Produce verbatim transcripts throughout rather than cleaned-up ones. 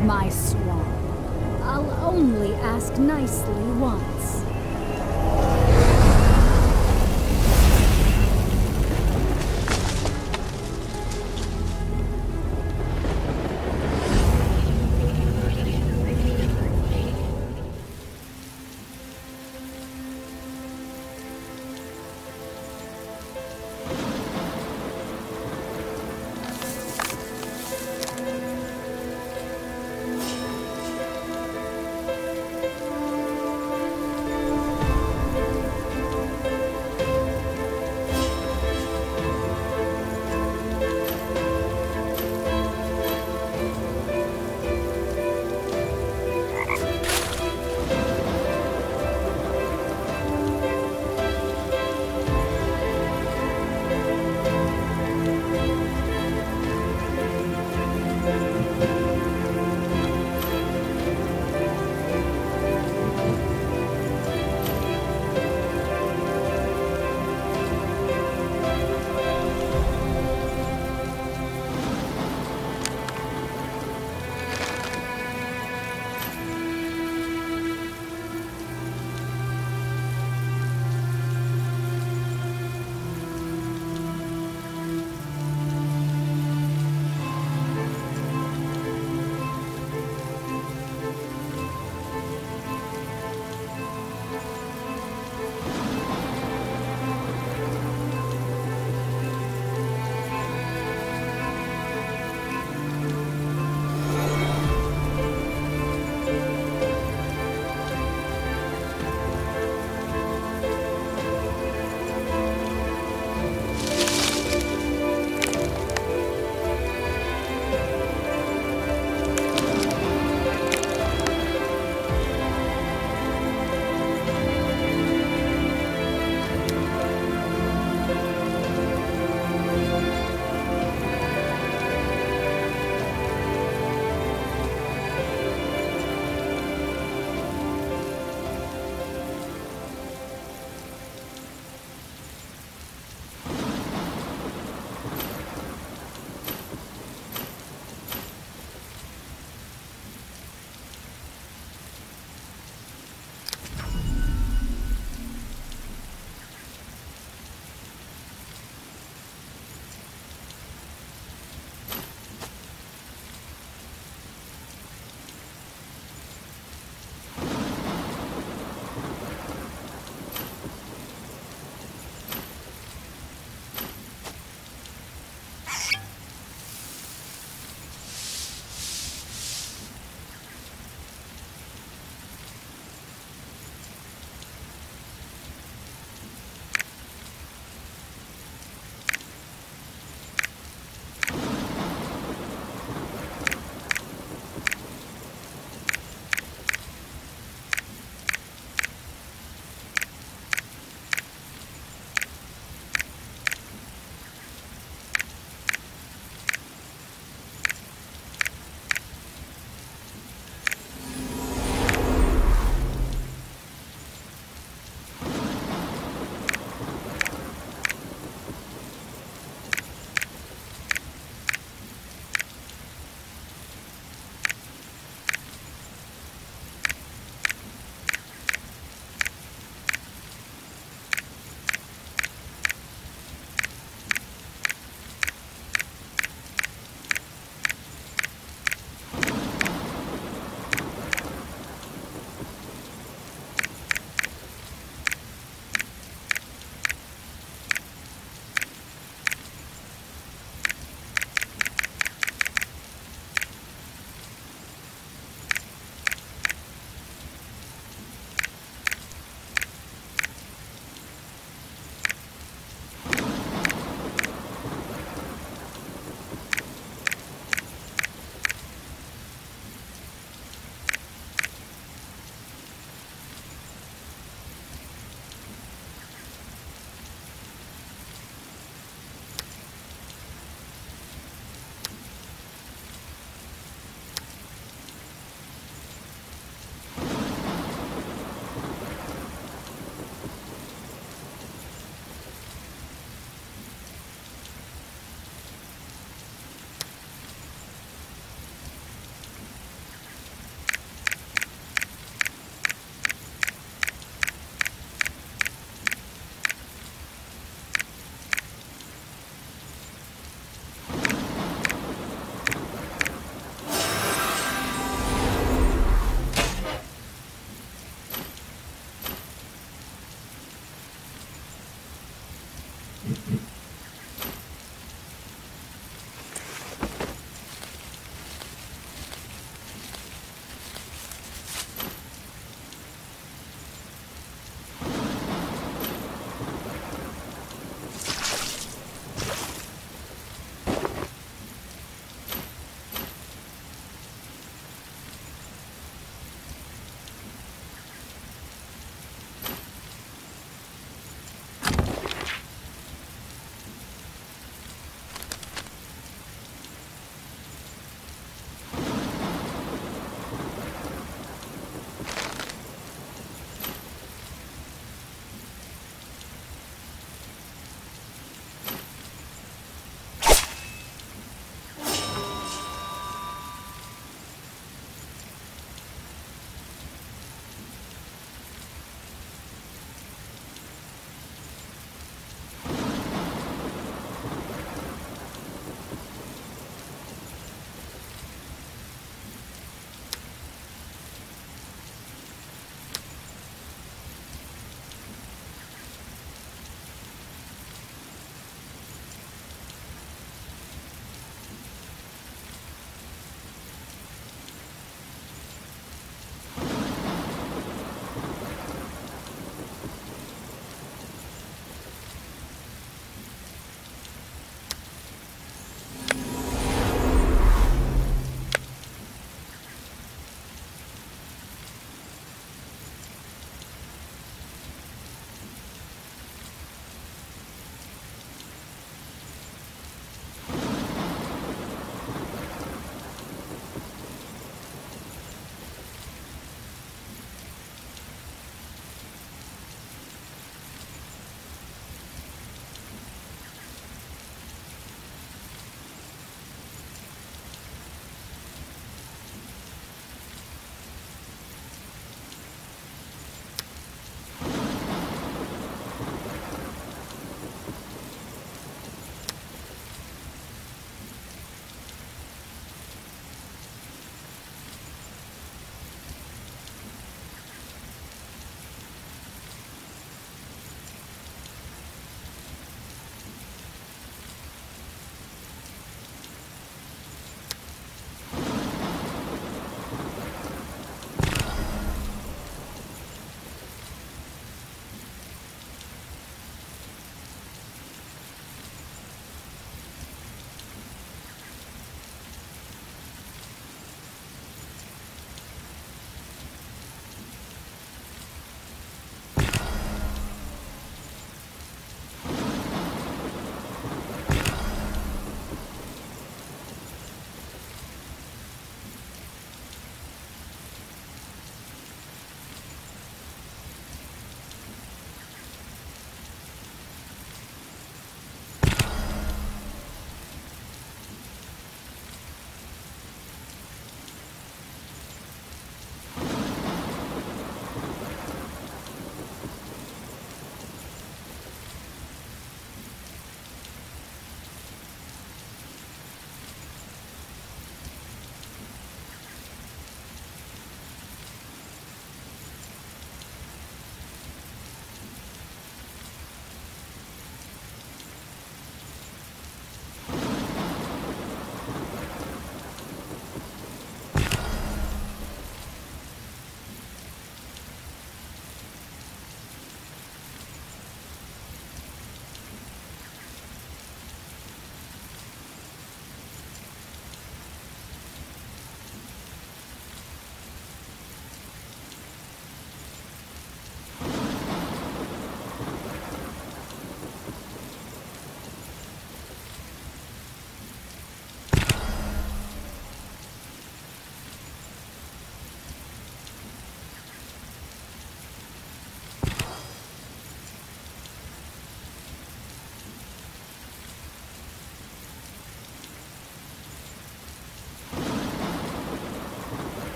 of my swamp. I'll only ask nicely once.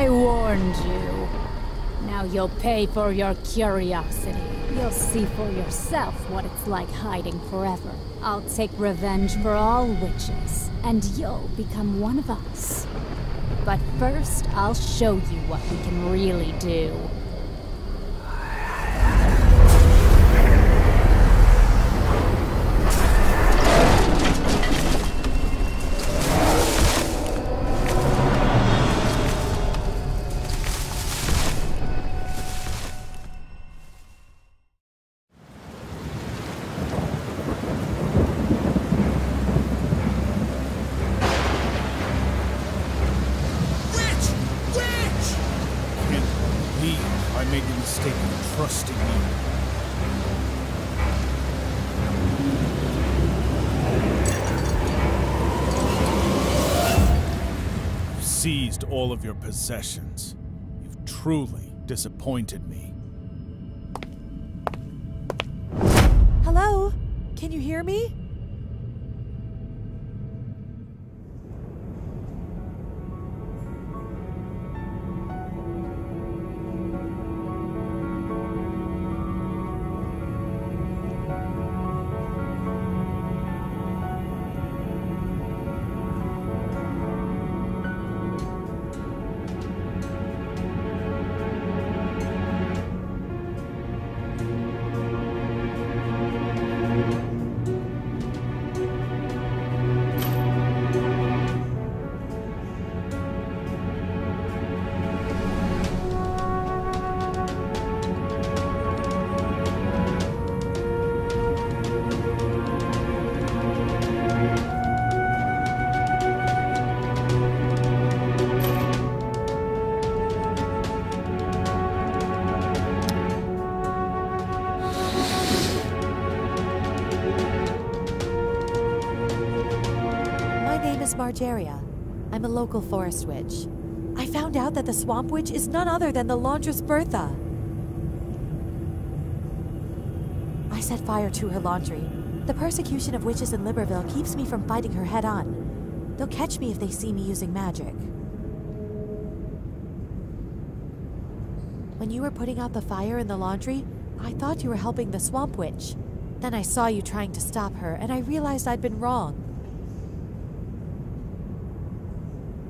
I warned you. Now you'll pay for your curiosity. You'll see for yourself what it's like hiding forever. I'll take revenge for all witches, and you'll become one of us. But first, I'll show you what we can really do. Seized all of your possessions. You've truly disappointed me. Hello? Can you hear me? Margeria. I'm a local forest witch. I found out that the Swamp Witch is none other than the laundress Bertha. I set fire to her laundry. The persecution of witches in Liberville keeps me from fighting her head on. They'll catch me if they see me using magic. When you were putting out the fire in the laundry, I thought you were helping the Swamp Witch. Then I saw you trying to stop her, and I realized I'd been wrong.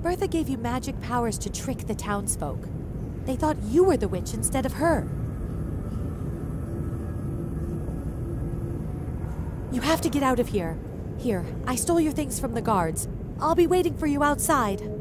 Bertha gave you magic powers to trick the townsfolk. They thought you were the witch instead of her. You have to get out of here. Here, I stole your things from the guards. I'll be waiting for you outside.